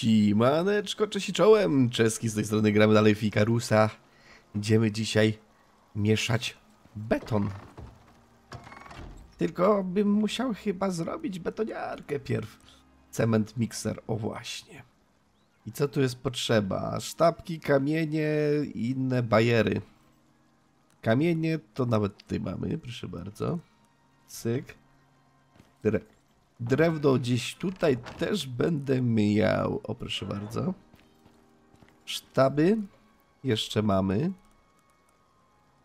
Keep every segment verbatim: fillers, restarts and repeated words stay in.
Siemaneczko, cześć i czołem, Czeski z tej strony, gramy dalej w Icarusa. Będziemy dzisiaj mieszać beton. Tylko bym musiał chyba zrobić betoniarkę pierw. Cement mikser, o właśnie. I co tu jest potrzeba? Sztabki, kamienie i inne bajery. Kamienie to nawet tutaj mamy, proszę bardzo. Cyk. Dre Drewno gdzieś tutaj też będę miał. O, proszę bardzo. Sztaby jeszcze mamy.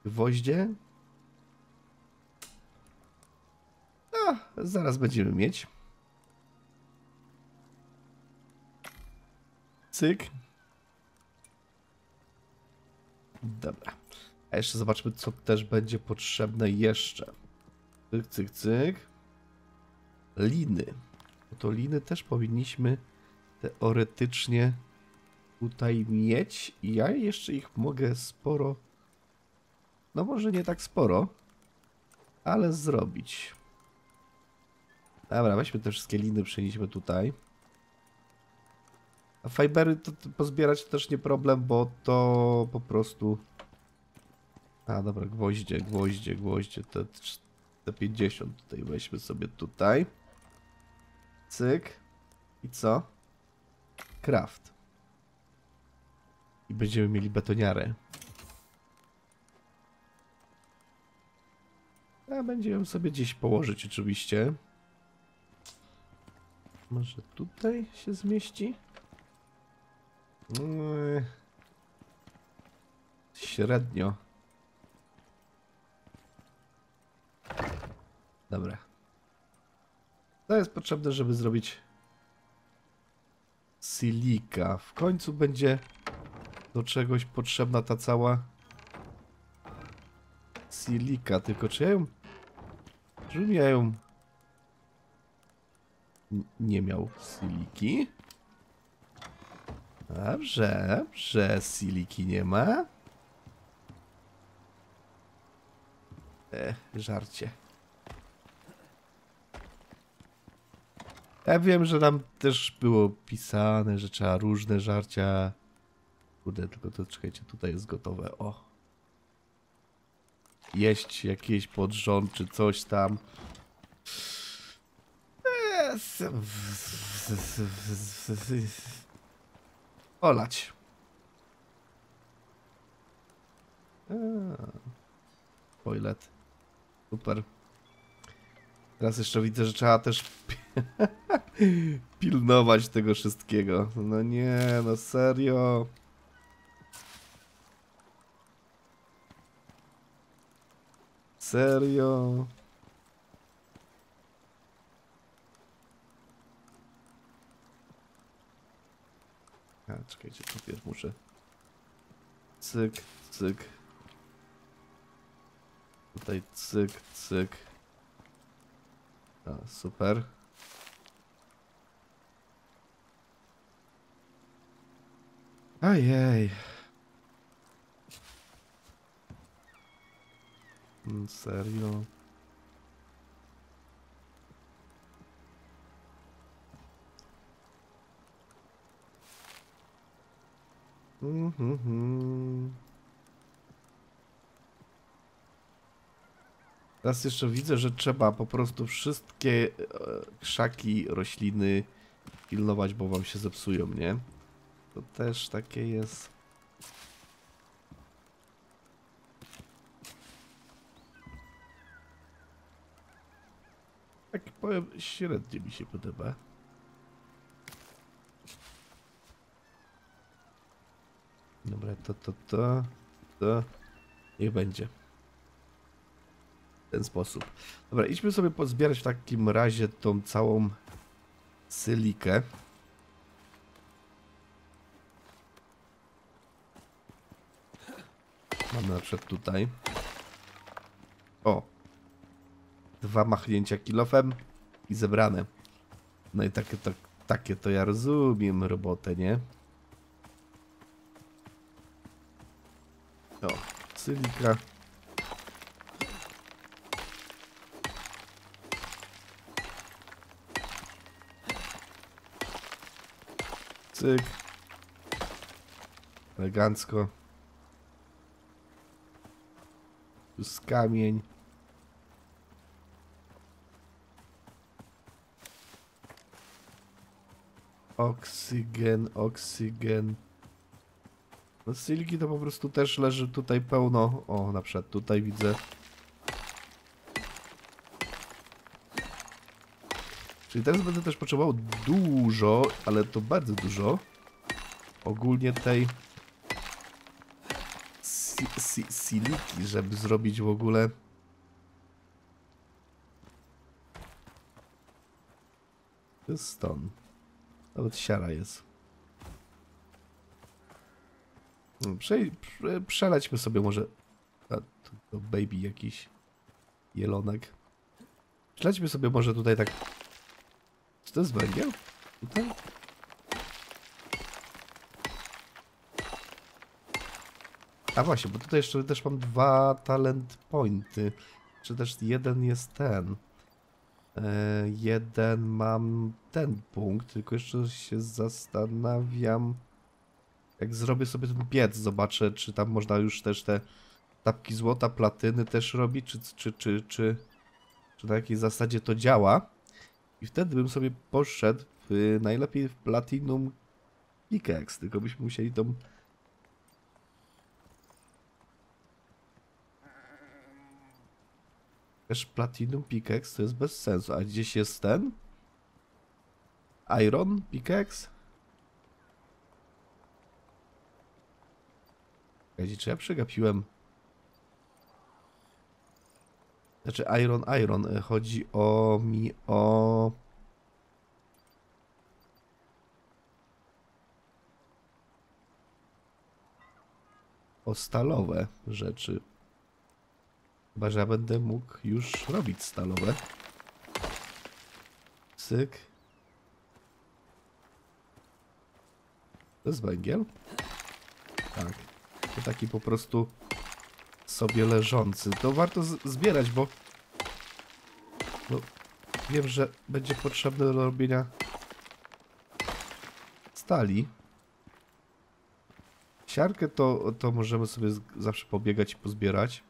Gwoździe. A, zaraz będziemy mieć. Cyk. Dobra. A jeszcze zobaczmy, co też będzie potrzebne jeszcze. Cyk, cyk, cyk. Liny. To liny też powinniśmy teoretycznie tutaj mieć. I ja jeszcze ich mogę sporo, no może nie tak sporo, ale zrobić. Dobra, weźmy te wszystkie liny, przenieśmy tutaj. A fibery to, to pozbierać to też nie problem, bo to po prostu... A dobra, gwoździe, gwoździe, gwoździe. Te, te pięćdziesiąt tutaj weźmy sobie tutaj. Cyk. I co? Craft. I będziemy mieli betoniarę. A będziemy sobie gdzieś położyć oczywiście. Może tutaj się zmieści? Eee, średnio. Dobra. To jest potrzebne, żeby zrobić silika. W końcu będzie do czegoś potrzebna ta cała silika. Tylko czy ja ją... Czy ja ją... N nie miał siliki. Dobrze, dobrze. Siliki nie ma. Ech, żarcie. Ja wiem, że tam też było pisane, że trzeba różne żarcia. Kurde, tylko to czekajcie, tutaj jest gotowe. O. Jeść jakieś pod rząd czy coś tam. Olać. Toilet. Super. Teraz jeszcze widzę, że trzeba też pilnować tego wszystkiego. No nie, no serio. Serio. A, czekajcie, najpierw muszę. Cyk, cyk. Tutaj cyk, cyk. A, super. Ajej. Mm, serio. Mm, mm, mm. Teraz jeszcze widzę, że trzeba po prostu wszystkie krzaki, rośliny pilnować, bo wam się zepsują, nie? To też takie jest. Tak powiem, średnio mi się podoba. Dobra, to, to, to, to niech będzie. W ten sposób. Dobra, idźmy sobie pozbierać w takim razie tą całą sylikę. Mamy na przykład tutaj. O! Dwa machnięcia kilofem i zebrane. No i takie to, takie to ja rozumiem robotę, nie? O, sylika. Cyk. Elegancko. Tu jest kamień. Oksygen, oksygen. No silki to po prostu też leży tutaj pełno. O, na przykład tutaj widzę. Czyli teraz będę też potrzebował dużo, ale to bardzo dużo. Ogólnie tej si si siliki, żeby zrobić w ogóle. To jest stąd. Nawet siara jest. Prze prze przelećmy sobie może. A, to, to baby jakiś jelonek. Przelećmy sobie może tutaj tak. Czy to jest węgiel? Tutaj? A właśnie, bo tutaj jeszcze też mam dwa talent pointy. Czy też jeden jest ten. Yy, jeden mam ten punkt, tylko jeszcze się zastanawiam, jak zrobię sobie ten piec, zobaczę, czy tam można już też te tapki złota, platyny też robić, czy, czy, czy, czy, czy na jakiej zasadzie to działa. I wtedy bym sobie poszedł w, najlepiej w Platinum Pickaxe, tylko byśmy musieli tą... Też Platinum Pickaxe to jest bez sensu, a gdzieś jest ten? Iron Pickaxe? Gdzie, czy ja przegapiłem? Znaczy Iron, Iron. Chodzi o mi o... O stalowe rzeczy. Chyba, że ja będę mógł już robić stalowe. Cyk. To jest węgiel? Tak. To taki po prostu... sobie leżący. To warto zbierać, bo... bo wiem, że będzie potrzebne do robienia stali. Siarkę to, to możemy sobie zawsze pobiegać i pozbierać.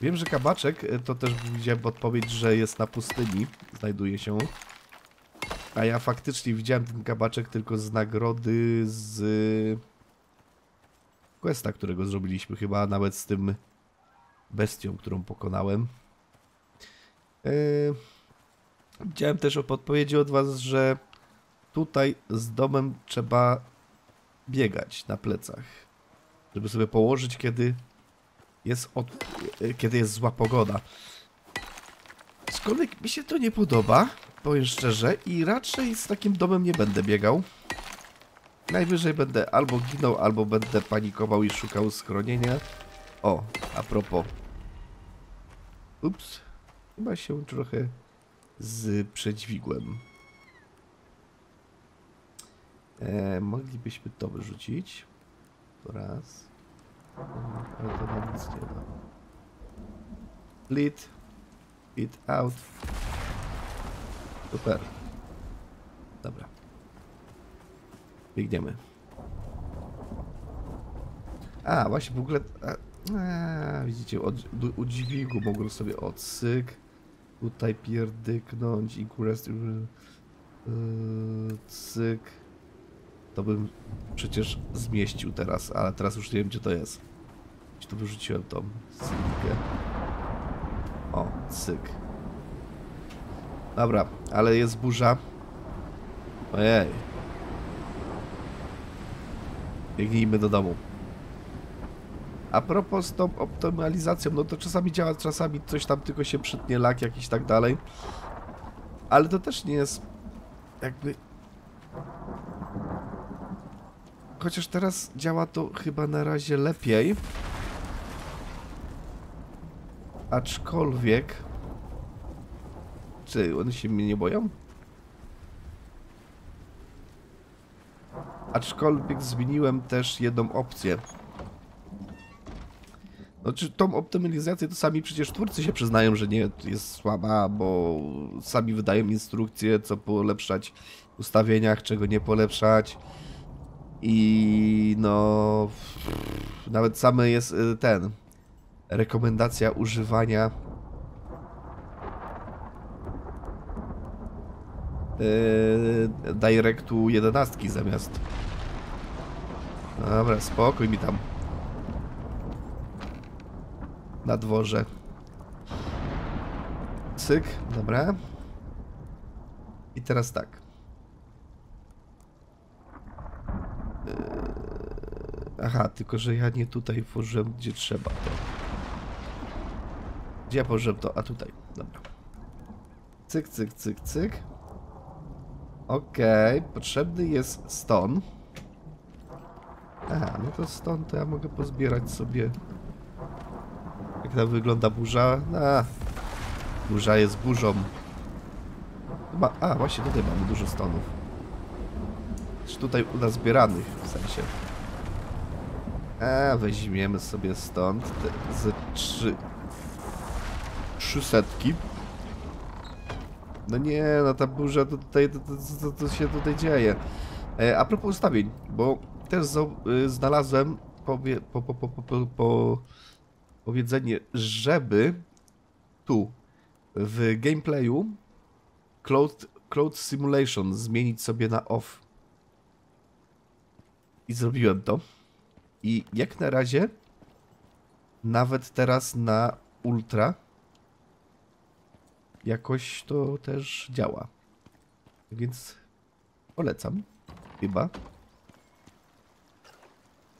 Wiem, że kabaczek, to też widziałem podpowiedź, że jest na pustyni. Znajduje się. A ja faktycznie widziałem ten kabaczek tylko z nagrody z... questa, którego zrobiliśmy chyba nawet z tym bestią, którą pokonałem. Yy, widziałem też o podpowiedzi od was, że tutaj z domem trzeba biegać na plecach, żeby sobie położyć, kiedy jest, od... kiedy jest zła pogoda. Skąd mi się to nie podoba, powiem szczerze, i raczej z takim domem nie będę biegał. Najwyżej będę albo ginął, albo będę panikował i szukał schronienia. O, a propos. Ups. Chyba się trochę sprzedźwigłem. E, moglibyśmy to wyrzucić. To raz. Ale to nam nic nie da. Split. Split out. Super. Dobra. Biegniemy. A, właśnie w ogóle... A, a, widzicie, od, od dźwigu mogłem sobie odsyk. Tutaj pierdyknąć. Icarus... Yy, cyk. To bym przecież zmieścił teraz, ale teraz już nie wiem, gdzie to jest. Gdzie to wyrzuciłem tą silkę. O, cyk. Dobra, ale jest burza. Ojej. Biegnijmy do domu. A propos tą optymalizacją, no to czasami działa, czasami coś tam tylko się przytnie, lak jakiś tak dalej. Ale to też nie jest jakby... Chociaż teraz działa to chyba na razie lepiej. Aczkolwiek... Czy one się mnie nie boją? Aczkolwiek zmieniłem też jedną opcję. Znaczy, tą optymalizację to sami przecież twórcy się przyznają, że nie jest słaba, bo sami wydają instrukcje, co polepszać w ustawieniach, czego nie polepszać. I no... Nawet same jest ten... Rekomendacja używania... Yy, Directu jedenastki zamiast. Dobra, spokój mi tam. Na dworze. Cyk, dobra. I teraz tak. Yy, aha, tylko że ja nie tutaj włożyłem, gdzie trzeba to. Gdzie ja położyłem to? A tutaj, dobra. Cyk, cyk, cyk, cyk. Okej, okay, potrzebny jest ston. Aha, no to stąd to ja mogę pozbierać sobie. Jak tam wygląda burza? A, burza jest burzą. Chyba, a, właśnie tutaj mamy dużo stonów. Czy tutaj u nas zbieranych, w sensie. A, weźmiemy sobie stąd te, ze trzy... Trzy setki. No nie, no ta burza to tutaj, to, to, to, to się tutaj dzieje. E, a propos ustawień, bo też z, y, znalazłem powie, po, po, po, po, po, po powiedzenie, żeby tu w gameplayu Cloud, Cloud Simulation zmienić sobie na off. I zrobiłem to. I jak na razie nawet teraz na ultra jakoś to też działa. Więc polecam. Chyba.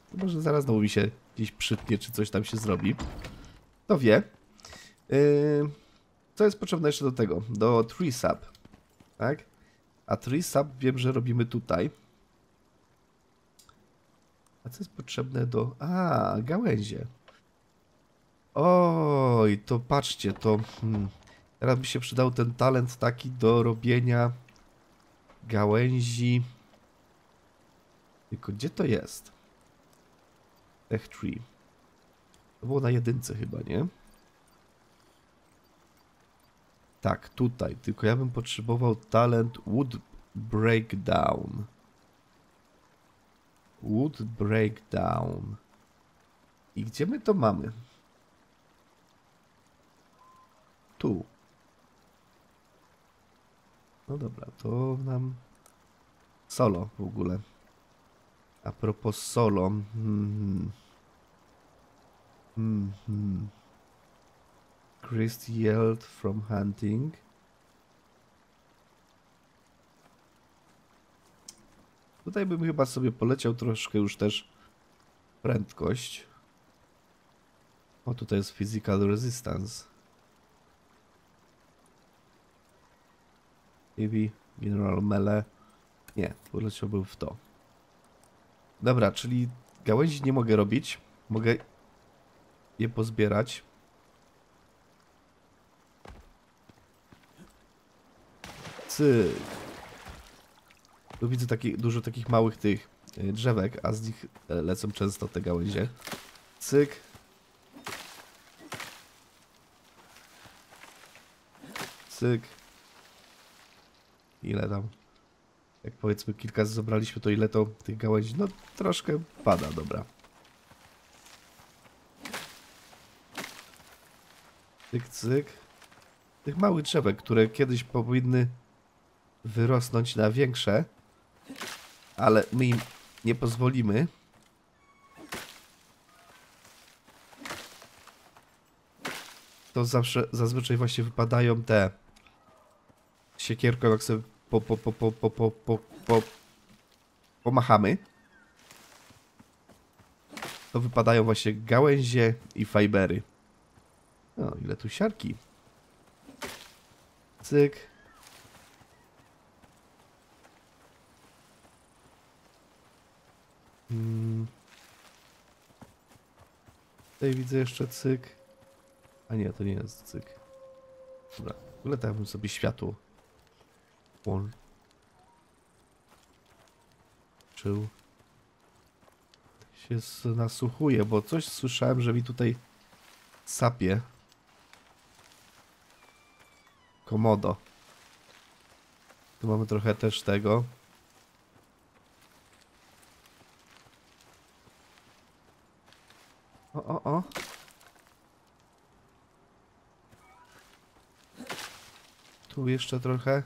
To może zaraz znowu mi się gdzieś przytnie, czy coś tam się zrobi. To wie. Yy, co jest potrzebne jeszcze do tego? Do trzy sub. Tak? A trzy sub wiem, że robimy tutaj. A co jest potrzebne do... A, gałęzie. Oj, to patrzcie, to... Hmm. Teraz mi się przydał ten talent taki do robienia gałęzi. Tylko gdzie to jest? Tech Tree. To było na jedynce chyba, nie? Tak, tutaj. Tylko ja bym potrzebował talent Wood Breakdown. Wood Breakdown. I gdzie my to mamy? Tu. No dobra, to nam solo w ogóle. A propos solo. Hmm. Hmm, hmm. Chris yelled from hunting. Tutaj bym chyba sobie poleciał troszkę już też prędkość. O, tutaj jest physical resistance. Heavy, General Melee. Nie, poleciałbym w to. Dobra, czyli gałęzi nie mogę robić. Mogę je pozbierać. Cyk. Tu widzę taki, dużo takich małych tych drzewek, a z nich lecą często te gałęzie. Cyk. Cyk. Ile tam, jak powiedzmy kilka zebraliśmy, to ile to tych gałęzi, no troszkę pada, dobra. Cyk, cyk. Tych małych drzewek, które kiedyś powinny wyrosnąć na większe, ale my im nie pozwolimy. To zawsze, zazwyczaj właśnie wypadają te siekierką, jak sobie po, po, po, po, po, po, po, po, pomachamy, to wypadają właśnie gałęzie i fajbery. No, ile tu siarki. Cyk. Hmm. Tutaj widzę jeszcze cyk. A nie, to nie jest cyk. Dobra, w ogóle tak bym sobie światło włączył. Się nasłuchuję, bo coś słyszałem, że mi tutaj sapie. Komodo. Tu mamy trochę też tego. O, o, o. Tu jeszcze trochę.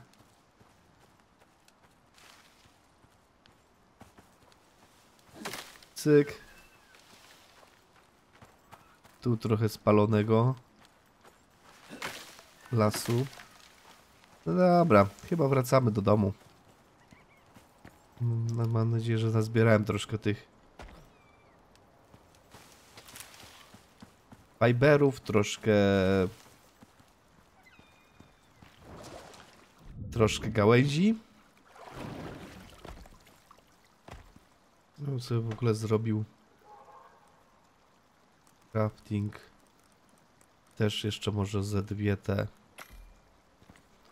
Cyk. Tu trochę spalonego lasu. No dobra, chyba wracamy do domu. No, mam nadzieję, że nazbierałem troszkę tych fiberów, troszkę troszkę gałęzi. No, co w ogóle zrobił? Crafting. Też jeszcze może ze dwie te.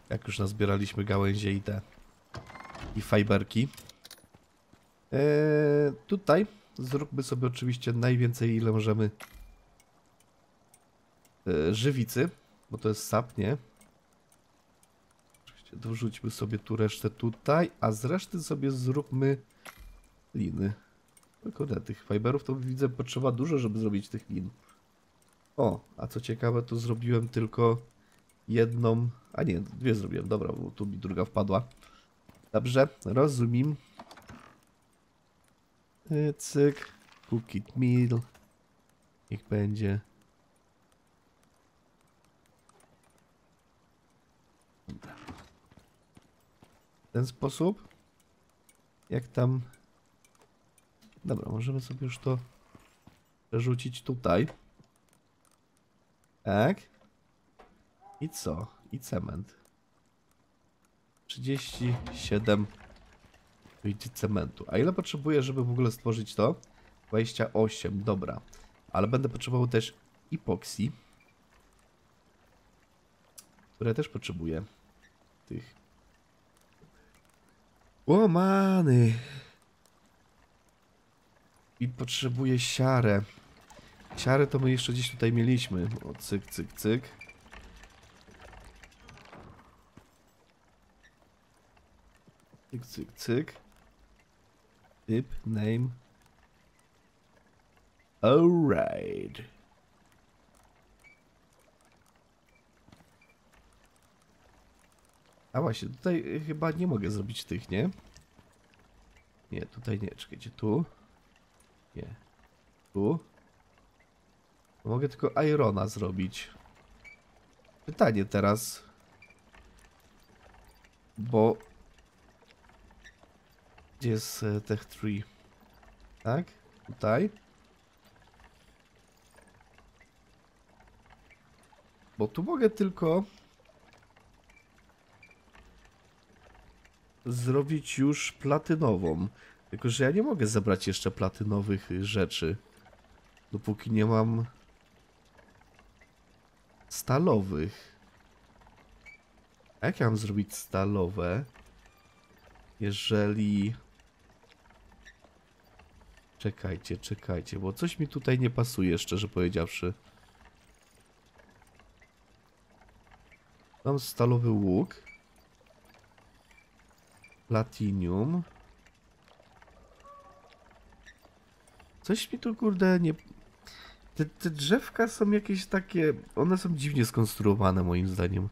Jak już nazbieraliśmy gałęzie i te. I fajberki. Eee, tutaj zróbmy sobie oczywiście najwięcej, ile możemy. Eee, żywicy. Bo to jest sap, nie? Oczywiście dorzućmy sobie tu resztę tutaj. A z reszty sobie zróbmy liny. Kurde, tych fiberów to widzę potrzeba dużo, żeby zrobić tych lin. O, a co ciekawe, to zrobiłem tylko jedną, a nie, dwie zrobiłem, dobra, bo tu mi druga wpadła. Dobrze, rozumiem. Cyk, cook it meal. Niech będzie. Dobra. W ten sposób. Jak tam... Dobra, możemy sobie już to przerzucić tutaj. Tak. I co? I cement. trzydzieści siedem. Wyjdzie cementu. A ile potrzebuję, żeby w ogóle stworzyć to? dwadzieścia osiem. Dobra. Ale będę potrzebował też epoksy. Które też potrzebuję. Tych. Łomany. I potrzebuję siarę. Siarę to my jeszcze gdzieś tutaj mieliśmy. O, cyk, cyk, cyk. Cyk, cyk, cyk. Typ, name. Alright. A właśnie, tutaj chyba nie mogę zrobić tych, nie? Nie, tutaj nie, czekajcie, tu. Nie. Tu. Mogę tylko irona zrobić. Pytanie teraz. Bo... Gdzie jest tech trzy? Tak? Tutaj. Bo tu mogę tylko... zrobić już platynową. Tylko że ja nie mogę zebrać jeszcze platynowych rzeczy. Dopóki nie mam... stalowych. A jak ja mam zrobić stalowe? Jeżeli... Czekajcie, czekajcie, bo coś mi tutaj nie pasuje, szczerze powiedziawszy. Mam stalowy łuk. Platinium. Coś mi tu, kurde, nie... Te, te drzewka są jakieś takie... One są dziwnie skonstruowane, moim zdaniem.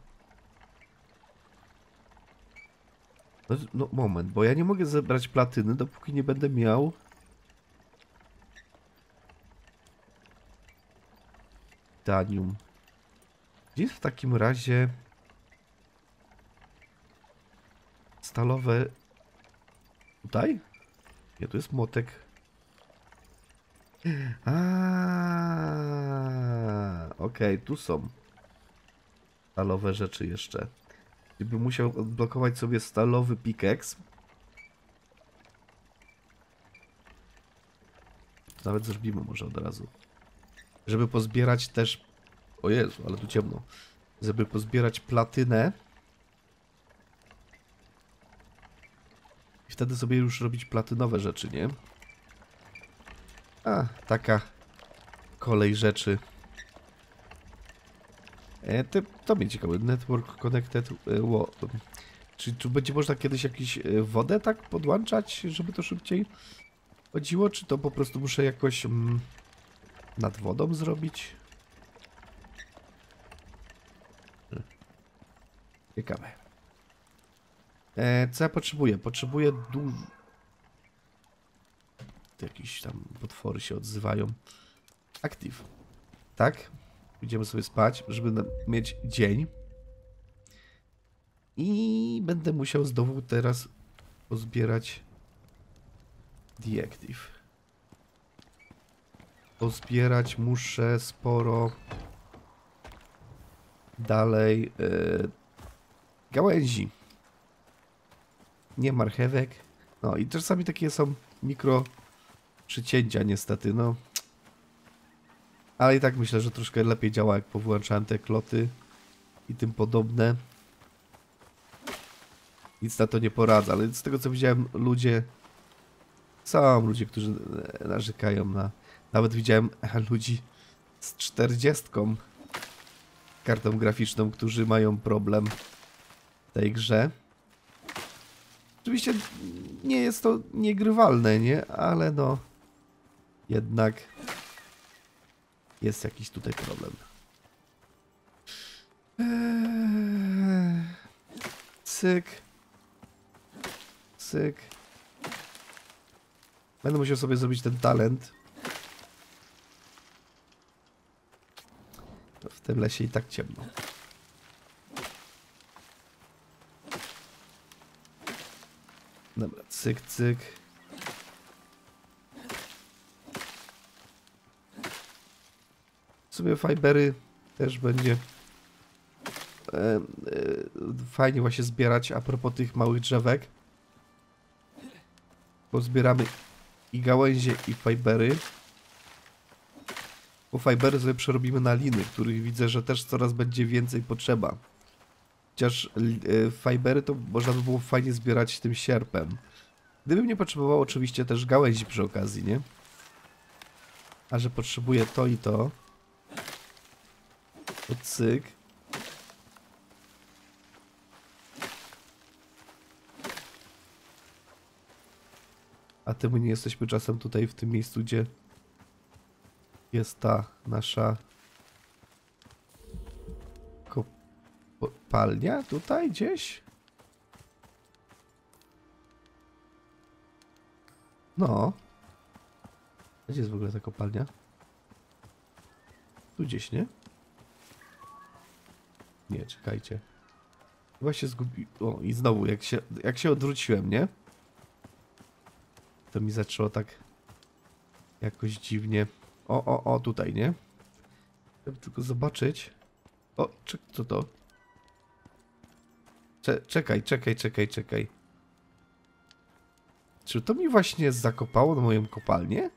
No, no moment, bo ja nie mogę zebrać platyny, dopóki nie będę miał... Titanium. Gdzie jest w takim razie... stalowe... Tutaj? Nie, tu jest młotek. Aaaa, okej, okay, tu są stalowe rzeczy jeszcze. Gdybym musiał odblokować sobie stalowy pickaxe. To nawet zrobimy może od razu. Żeby pozbierać też... O Jezu, ale tu ciemno. Żeby pozbierać platynę. I wtedy sobie już robić platynowe rzeczy, nie? A, taka kolej rzeczy. E, to, to mnie ciekawe. Network Connected. E, wo, czy, czy będzie można kiedyś jakąś wodę tak podłączać, żeby to szybciej chodziło? Czy to po prostu muszę jakoś mm, nad wodą zrobić? Ciekawe. E, co ja potrzebuję? Potrzebuję dużo... Jakieś tam potwory się odzywają. Active. Tak? Idziemy sobie spać, żeby mieć dzień. I będę musiał znowu teraz pozbierać deactive. Pozbierać muszę sporo dalej yy, gałęzi. Nie marchewek. No i czasami takie są mikro przycięcia niestety, no. Ale i tak myślę, że troszkę lepiej działa, jak powłączałem te kloty i tym podobne. Nic na to nie poradza, ale z tego co widziałem, ludzie... Są ludzie, którzy narzekają na... Nawet widziałem ludzi z czterdziestką kartą graficzną, którzy mają problem w tej grze. Oczywiście nie jest to niegrywalne, nie? Ale no... Jednak... Jest jakiś tutaj problem. Eee, cyk. Cyk. Będę musiał sobie zrobić ten talent. To w tym lesie i tak ciemno. Dobra, cyk, cyk. W sumie fibery też będzie e, e, fajnie właśnie zbierać a propos tych małych drzewek. Bo zbieramy i gałęzie i fibery. Bo fibery sobie przerobimy na liny, których widzę, że też coraz będzie więcej potrzeba. Chociaż e, fibery to można by było fajnie zbierać tym sierpem. Gdybym nie potrzebował oczywiście też gałęzi przy okazji, nie? A że potrzebuję to i to. O, cyk. A ty my nie jesteśmy czasem tutaj w tym miejscu, gdzie jest ta nasza kopalnia? Tutaj gdzieś? No. Gdzie jest w ogóle ta kopalnia? Tu gdzieś, nie? Nie, czekajcie. Chyba się zgubiłem. O, i znowu, jak się, jak się odwróciłem, nie? To mi zaczęło tak jakoś dziwnie. O, o, o, tutaj, nie? Chciałem tylko zobaczyć. O, czy, co to? Cze, czekaj, czekaj, czekaj, czekaj. Czy to mi właśnie zakopało na moją kopalnię?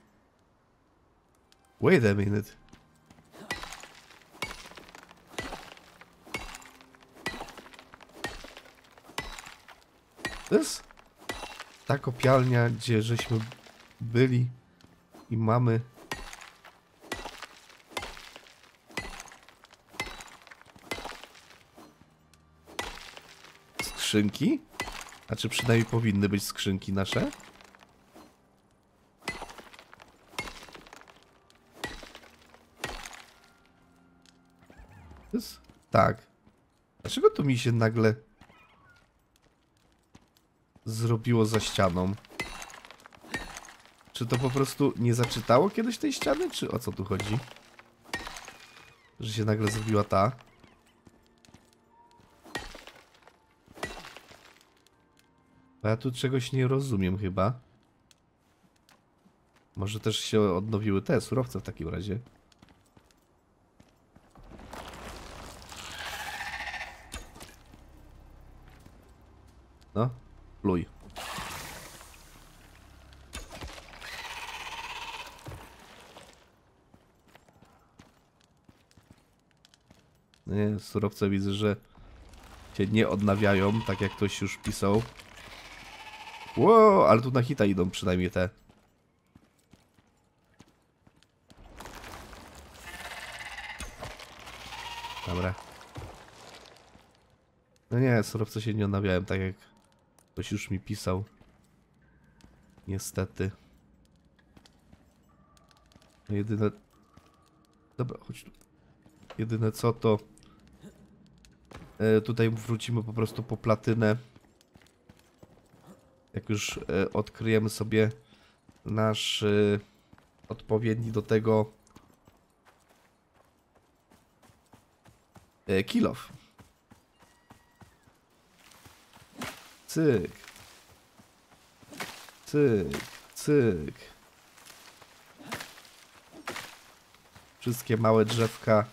Wait a minute. To jest ta kopialnia, gdzie żeśmy byli i mamy... skrzynki? A czy przynajmniej powinny być skrzynki nasze? To jest... Tak. Dlaczego tu mi się nagle... zrobiło za ścianą? Czy to po prostu nie zaczytało kiedyś tej ściany? Czy o co tu chodzi? Że się nagle zrobiła ta? Bo ja tu czegoś nie rozumiem chyba. Może też się odnowiły te surowce w takim razie. No. Pluj. Nie, surowce widzę, że się nie odnawiają, tak jak ktoś już pisał. Wow, ale tu na hita idą przynajmniej te. Dobra. No nie, surowce się nie odnawiałem, tak jak ktoś już mi pisał. Niestety. No jedyne... Dobra, chodź tu. Jedyne co to... E, tutaj wrócimy po prostu po platynę. Jak już e, odkryjemy sobie nasz e, odpowiedni do tego e, kill off. Cyk. Cyk, cyk. Wszystkie małe drzewka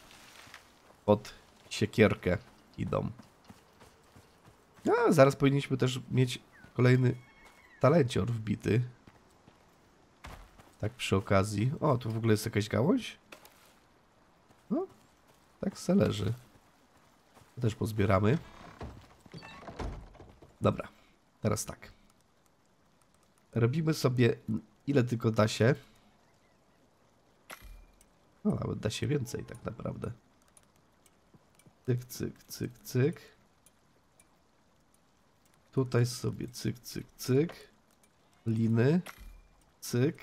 pod siekierkę idą. A zaraz powinniśmy też mieć kolejny talencior wbity. Tak przy okazji. O, tu w ogóle jest jakaś gałąź? No, tak se leży. To też pozbieramy. Dobra, teraz tak. Robimy sobie ile tylko da się. No, nawet da się więcej tak naprawdę. Cyk, cyk, cyk, cyk. Tutaj sobie cyk, cyk, cyk. Liny. Cyk.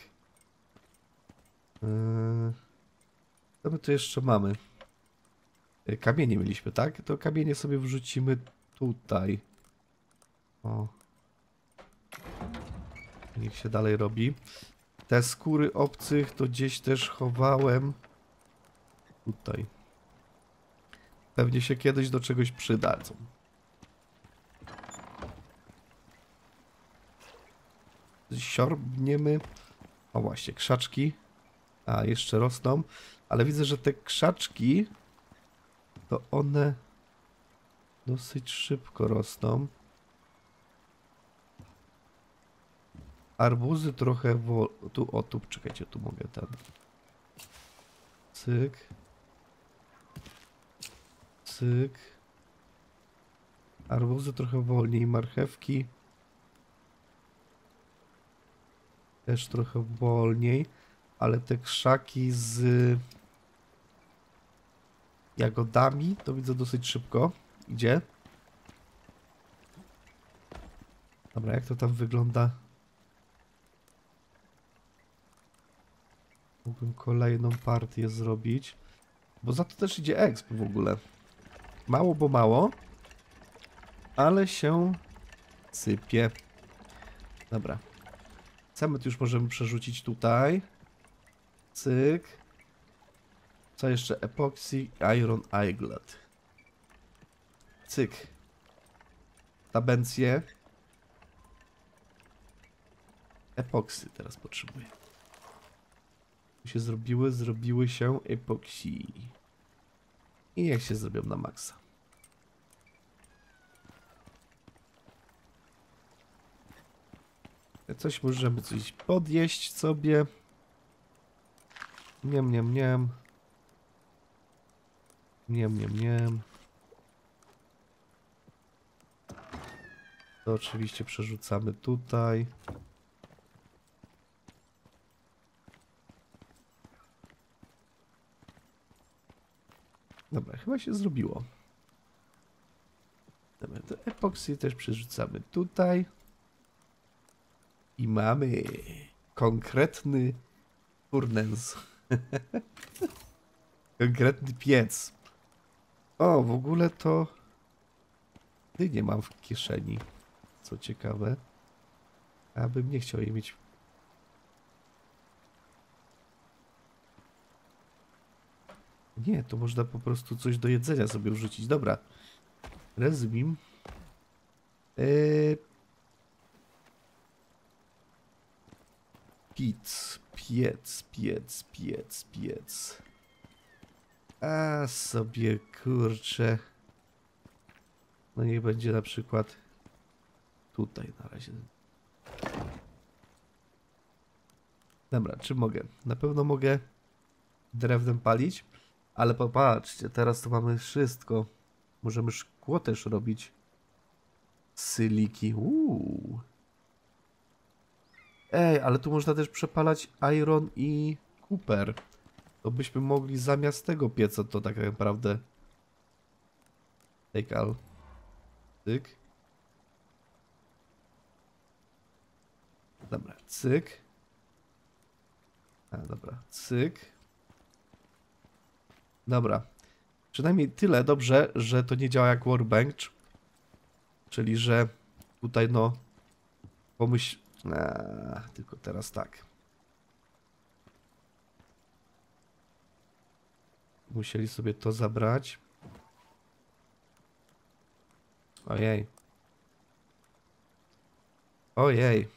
Yy... Co my tu jeszcze mamy? Kamienie mieliśmy, tak? To kamienie sobie wrzucimy tutaj. O. Niech się dalej robi. Te skóry obcych to gdzieś też chowałem. Tutaj. Pewnie się kiedyś do czegoś przydadzą. Siorbniemy. O właśnie, krzaczki. A, jeszcze rosną. Ale widzę, że te krzaczki to one dosyć szybko rosną. Arbuzy trochę wo... Tu, o, tu, czekajcie, tu mogę ten... Cyk. Cyk. Arbuzy trochę wolniej, marchewki. Też trochę wolniej, ale te krzaki z... jagodami, to widzę dosyć szybko. Idzie. Dobra, jak to tam wygląda? Mógłbym kolejną partię zrobić. Bo za to też idzie exp w ogóle. Mało, bo mało. Ale się sypie. Dobra. Cement już możemy przerzucić tutaj. Cyk. Co jeszcze? Epoxy, Iron Eyelet. Cyk. Tabencję. Epoksy teraz potrzebuję. Się zrobiły, zrobiły się epoksi. I jak się zrobią na maksa. Coś możemy coś podjeść sobie. Niem, niem, niem. Niem, niem, niem. To oczywiście przerzucamy tutaj. Dobra, chyba się zrobiło. Dobra, to epoksy też przerzucamy tutaj. I mamy konkretny furnens. Konkretny piec. O, w ogóle to dynię mam w kieszeni. Co ciekawe. Abym nie chciał jej mieć. Nie, to można po prostu coś do jedzenia sobie wrzucić. Dobra. Rezumim. Eee... Piec, piec, piec, piec, piec. A sobie kurczę. No niech będzie na przykład tutaj na razie. Dobra, czy mogę? Na pewno mogę drewnem palić. Ale popatrzcie, teraz to mamy wszystko. Możemy szkło też robić. Syliki. Uuu. Ej, ale tu można też przepalać iron i cooper. To byśmy mogli zamiast tego pieca to tak naprawdę. Take all. Cyk. Dobra, cyk. A, dobra, cyk. Dobra. Przynajmniej tyle dobrze, że to nie działa jak workbench. Czyli, że tutaj no... Pomyśl... Eee, tylko teraz tak. Musieli sobie to zabrać. Ojej. Ojej.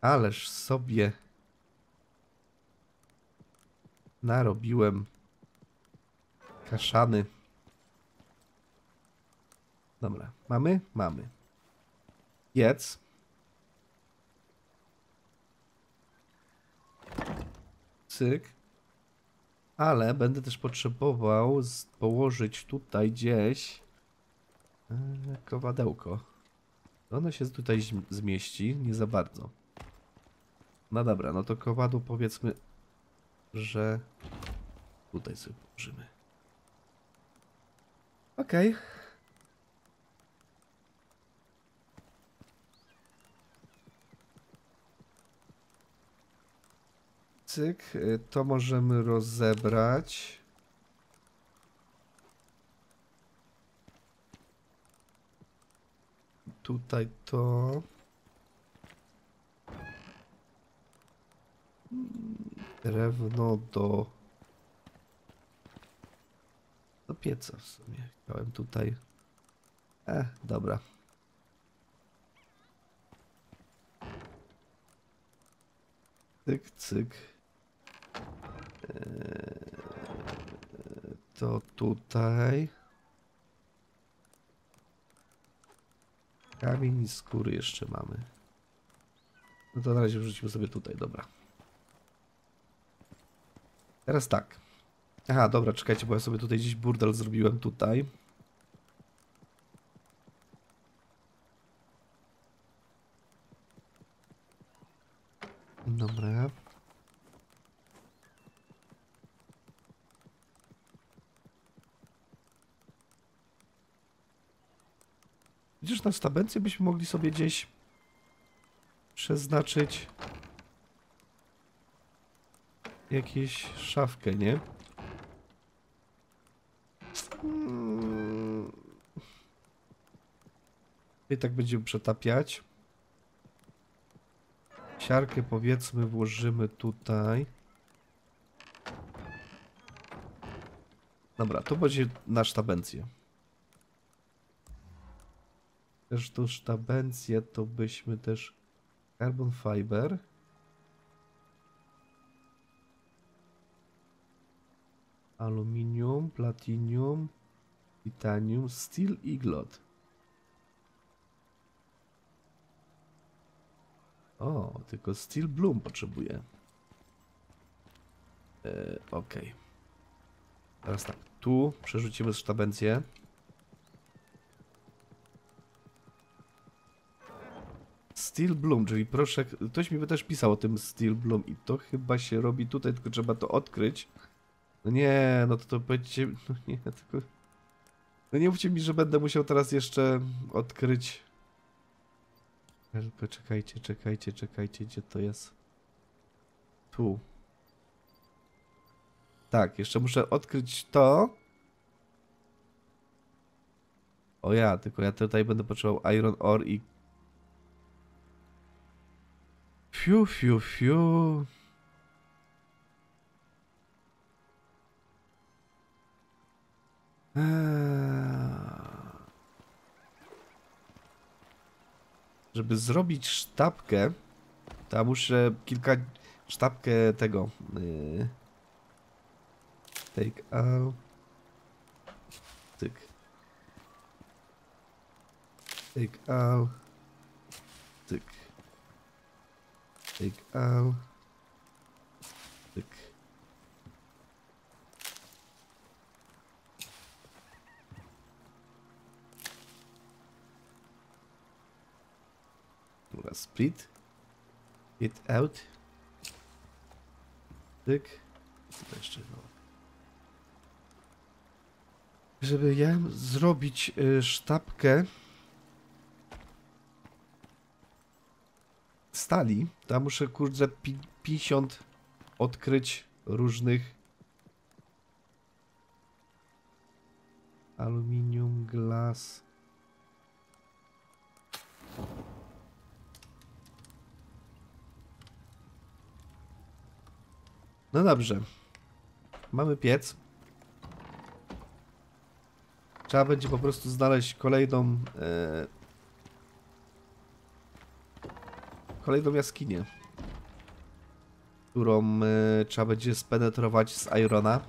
Ależ sobie narobiłem kaszany. Dobra, mamy? Mamy. Jedz. Cyk. Ale będę też potrzebował położyć tutaj gdzieś kowadełko. Ono się tutaj zmieści, nie za bardzo. No dobra, no to kowadło powiedzmy, że tutaj sobie położymy. Okej. Okay. Cyk, to możemy rozebrać. Tutaj to... Drewno do... do pieca w sumie. Chciałem tutaj... E, dobra. Cyk, cyk. To tutaj... Kamień i skóry jeszcze mamy. No to na razie wrzucimy sobie tutaj, dobra. Teraz tak. Aha, dobra, czekajcie, bo ja sobie tutaj gdzieś burdel zrobiłem tutaj. Dobra. Widzisz, na stabencję byśmy mogli sobie gdzieś przeznaczyć jakieś szafkę, nie? I tak będziemy przetapiać. Siarkę powiedzmy włożymy tutaj. Dobra, to będzie na sztabencję. Też tu sztabencję to byśmy też... Carbon fiber. Aluminium, platinium, titanium, steel i glot. O, tylko steel bloom potrzebuję. Yy, ok. Teraz tak, tu przerzucimy sztabencję. Steel bloom, czyli proszę, ktoś mi by też pisał o tym steel bloom i to chyba się robi tutaj, tylko trzeba to odkryć. No nie, no to, to powiedzcie, no nie, tylko... No nie mówcie mi, że będę musiał teraz jeszcze odkryć... Tylko czekajcie, czekajcie, czekajcie, gdzie to jest? Tu. Tak, jeszcze muszę odkryć to. O ja, tylko ja tutaj będę potrzebował iron ore i... Fiu, fiu, fiu... Żeby zrobić sztabkę, to ja muszę kilka... sztabkę tego... Yy, take out... Tyk. Take out... Tyk. Take out... Tyk. Split it out. Tyk. To jeszcze było. Żeby ja zrobić sztabkę stali, tam muszę kurde pięćdziesiąt odkryć różnych aluminium, glas. No dobrze. Mamy piec. Trzeba będzie po prostu znaleźć kolejną... Yy, kolejną jaskinię. Którą yy, trzeba będzie spenetrować z Irona.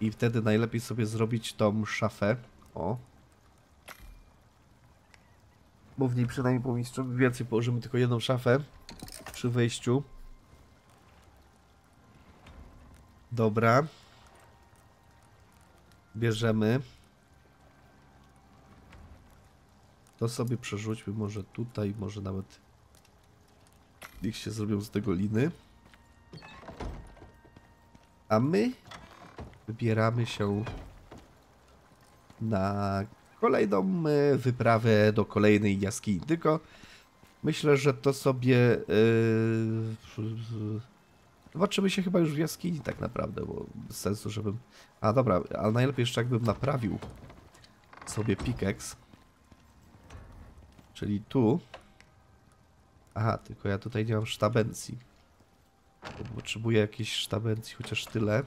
I wtedy najlepiej sobie zrobić tą szafę. O. Bo w niej przynajmniej pomieszczamy więcej. Położymy tylko jedną szafę przy wejściu. Dobra. Bierzemy. To sobie przerzućmy może tutaj, może nawet niech się zrobią z tego liny. A my wybieramy się na kolejną wyprawę do kolejnej jaskini. Tylko myślę, że to sobie... Yy... Zobaczymy się chyba już w jaskini tak naprawdę, bo bez sensu, żebym... A dobra, ale najlepiej jeszcze jakbym naprawił sobie pickaxe. Czyli tu... Aha, tylko ja tutaj nie mam sztabencji. Potrzebuję jakiejś sztabencji, chociaż tyle.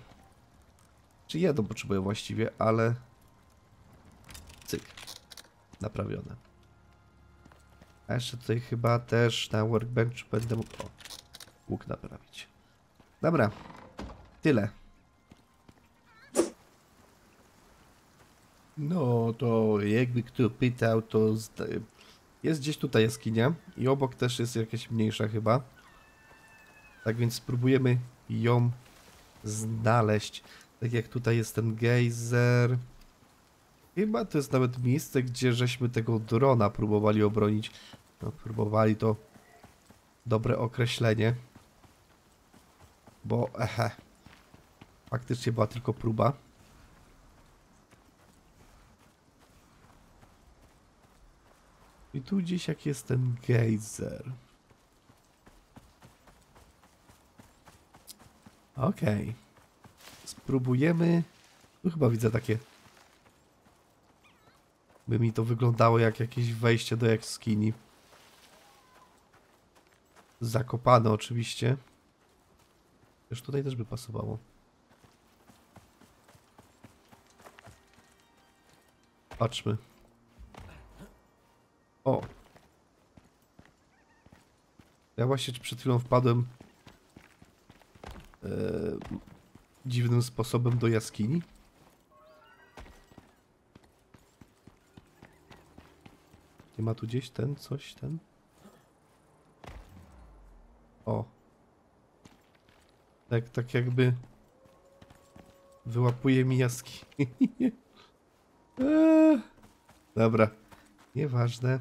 Czy jedną potrzebuję właściwie, ale... Cyk. Naprawione. A jeszcze tutaj chyba też na workbenchu będę mógł... O, łuk naprawić. Dobra, tyle. No to jakby kto pytał, to jest gdzieś tutaj jaskinia i obok też jest jakaś mniejsza chyba. Tak więc spróbujemy ją znaleźć. Tak jak tutaj jest ten gejzer. Chyba to jest nawet miejsce, gdzie żeśmy tego drona próbowali obronić. No, próbowali to dobre określenie. Bo, ehe, faktycznie była tylko próba. I tu gdzieś jak jest ten gejzer. Okej. Okay. Spróbujemy... Tu chyba widzę takie... By mi to wyglądało jak jakieś wejście do jaskini. Zakopane oczywiście. Już tutaj też by pasowało. Patrzmy. O! Ja właśnie przed chwilą wpadłem yy, dziwnym sposobem do jaskini. Nie ma tu gdzieś ten, coś, ten? O! Tak, tak jakby wyłapuje mi jaskinię. eee, dobra, nieważne.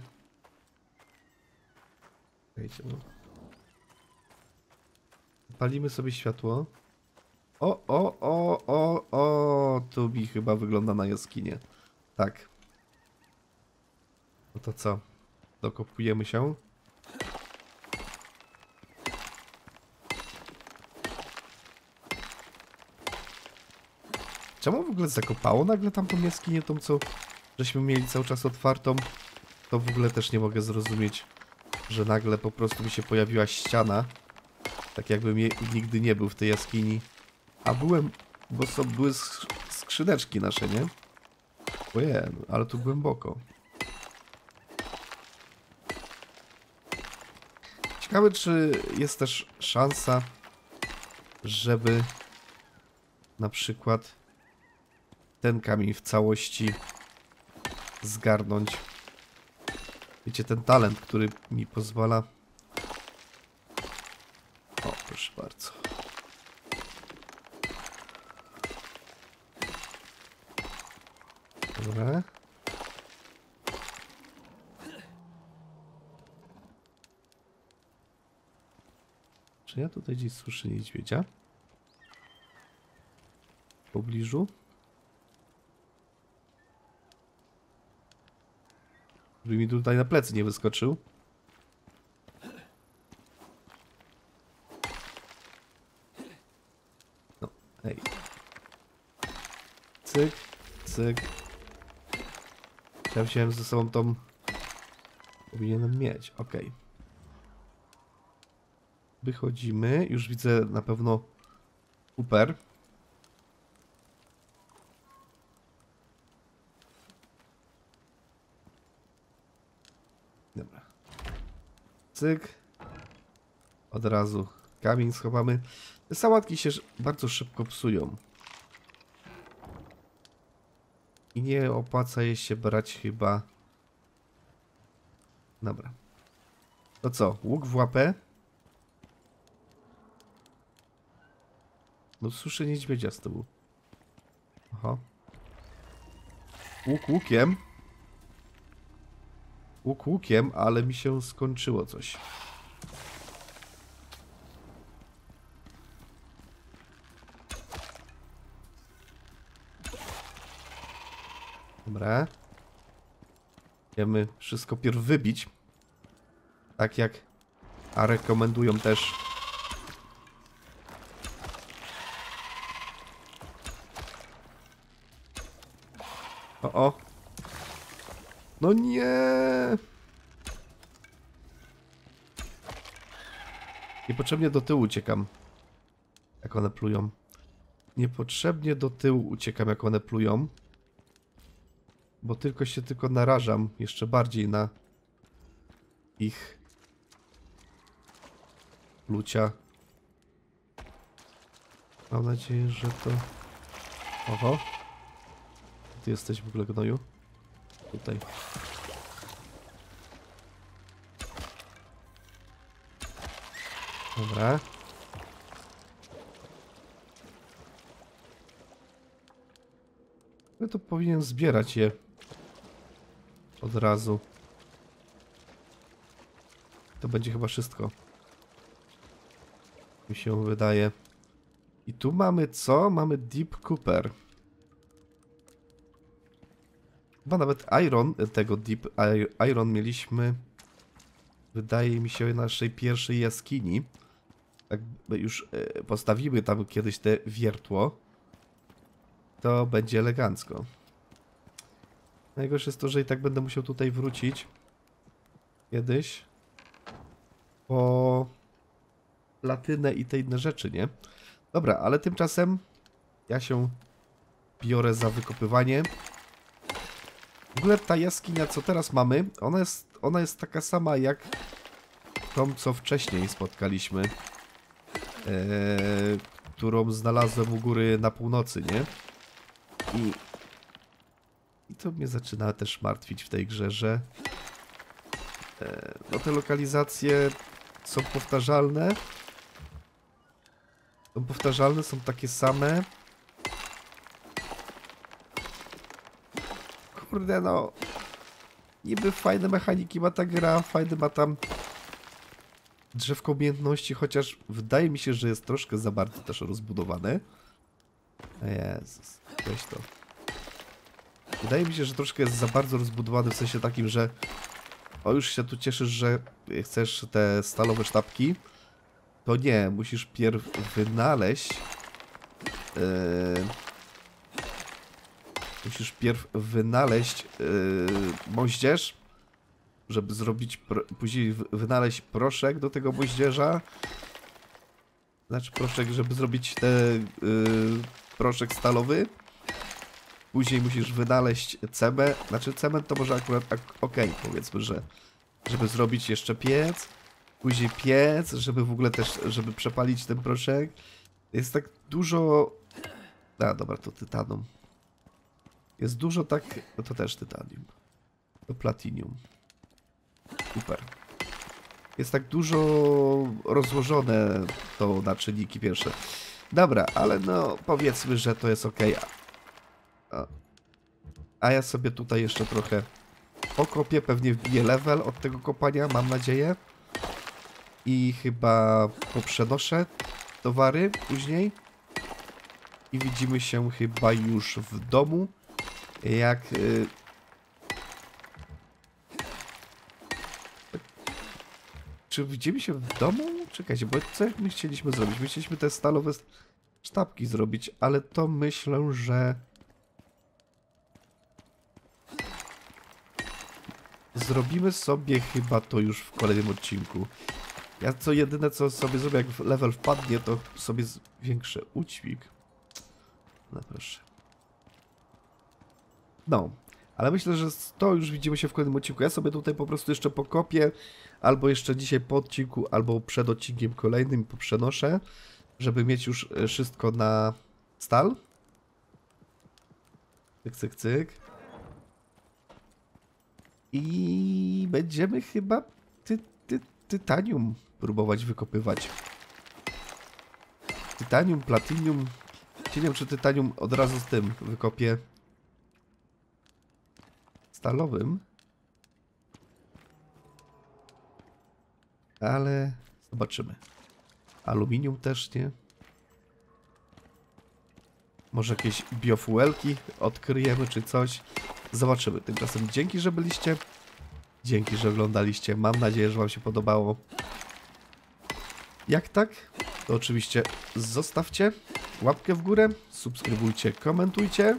Palimy sobie światło. O, o, o, o, o, tu mi chyba wygląda na jaskinię. Tak. No to co? Dokopujemy się. Czemu w ogóle zakopało nagle tam tą jaskinię, tą co żeśmy mieli cały czas otwartą? To w ogóle też nie mogę zrozumieć, że nagle po prostu mi się pojawiła ściana. Tak jakbym je, nigdy nie był w tej jaskini. A byłem, bo są, były skrzyneczki nasze, nie? Ojej, ale tu głęboko. Ciekawe, czy jest też szansa, żeby na przykład... ten kamień w całości zgarnąć. Wiecie, ten talent, który mi pozwala... O, proszę bardzo. Dobra. Czy ja tutaj gdzieś słyszę niedźwiedzia? W pobliżu? Żeby mi tutaj na plecy nie wyskoczył. No, hej. Cyk, cyk. Ja wziąłem ze sobą tą... Powinienem mieć, okej. Okay. Wychodzimy, już widzę na pewno super. Dobra. Cyk. Od razu kamień schowamy. Te sałatki się bardzo szybko psują. I nie opłaca je się brać chyba. Dobra. To co? Łuk w łapę? No słyszę niedźwiedzia z tyłu. Aha. Łuk łukiem. Łuk łukiem, ale mi się skończyło coś. Dobra. Chcemy wszystko pierw wybić. Tak jak a rekomendują też. O, o. No nie. Niepotrzebnie do tyłu uciekam. Jak one plują. Niepotrzebnie do tyłu uciekam, jak one plują. Bo tylko się tylko narażam jeszcze bardziej na ich plucia. Mam nadzieję, że to... Oho. Ty jesteś w ogóle gnoju? Tutaj. Dobra. No to powinien zbierać je. Od razu. To będzie chyba wszystko. Mi się wydaje. I tu mamy co? Mamy Deep Cooper. Chyba nawet Iron, tego Deep Iron mieliśmy, wydaje mi się, w naszej pierwszej jaskini. Tak już postawimy tam kiedyś te wiertło. To będzie elegancko. Najgorsze jest to, że i tak będę musiał tutaj wrócić kiedyś po platynę i te inne rzeczy, nie? Dobra, ale tymczasem ja się biorę za wykopywanie. W ogóle ta jaskinia, co teraz mamy, ona jest, ona jest taka sama jak tą, co wcześniej spotkaliśmy, ee, którą znalazłem u góry na północy, nie? I... I to mnie zaczyna też martwić w tej grze, że e, no te lokalizacje są powtarzalne. Są powtarzalne, są takie same. Kurde no. Niby fajne mechaniki ma ta gra, fajny ma tam drzewko umiejętności, chociaż wydaje mi się, że jest troszkę za bardzo też rozbudowane. Jezus, weź to. Wydaje mi się, że troszkę jest za bardzo rozbudowany w sensie takim, że o, już się tu cieszysz, że chcesz te stalowe sztabki. To nie, musisz pierw wynaleźć. Yy... Musisz pierw wynaleźć yy, moździerz, żeby zrobić, później wynaleźć proszek do tego moździerza. Znaczy proszek, żeby zrobić te, yy, proszek stalowy. Później musisz wynaleźć cement, znaczy cement to może akurat ak okej, okay, powiedzmy, że żeby zrobić jeszcze piec, później piec, żeby w ogóle też, żeby przepalić ten proszek. Jest tak dużo... A dobra, to tytanum. Jest dużo tak... No to też tytanium. To platinium. Super. Jest tak dużo rozłożone to naczynniki pierwsze. Dobra, ale no powiedzmy, że to jest okej. Okay. A, a ja sobie tutaj jeszcze trochę pokopię, pewnie wbiję level od tego kopania, mam nadzieję. i chyba poprzenoszę towary później. I widzimy się chyba już w domu. Jak... Yy... Czy widzimy się w domu? Czekajcie, bo co my chcieliśmy zrobić? My chcieliśmy te stalowe sztabki zrobić, ale to myślę, że... Zrobimy sobie chyba to już w kolejnym odcinku. Ja co jedyne co sobie zrobię, jak level wpadnie, to sobie zwiększę udźwig. No proszę. No, ale myślę, że to już widzimy się w kolejnym odcinku. Ja sobie tutaj po prostu jeszcze pokopię, albo jeszcze dzisiaj po odcinku, albo przed odcinkiem kolejnym poprzenoszę, żeby mieć już wszystko na stal. Cyk, cyk, cyk. I będziemy chyba ty, ty, tytanium próbować wykopywać. Tytanium, platinium. Nie wiem, czy tytanium od razu z tym wykopię stalowym. Ale zobaczymy. Aluminium też nie. Może jakieś biofuelki odkryjemy czy coś. Zobaczymy. Tymczasem dzięki, że byliście. Dzięki, że oglądaliście. Mam nadzieję, że wam się podobało. Jak tak, to oczywiście zostawcie łapkę w górę, subskrybujcie, komentujcie.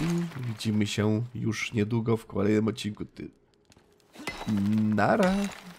I widzimy się już niedługo w kolejnym odcinku. Nara!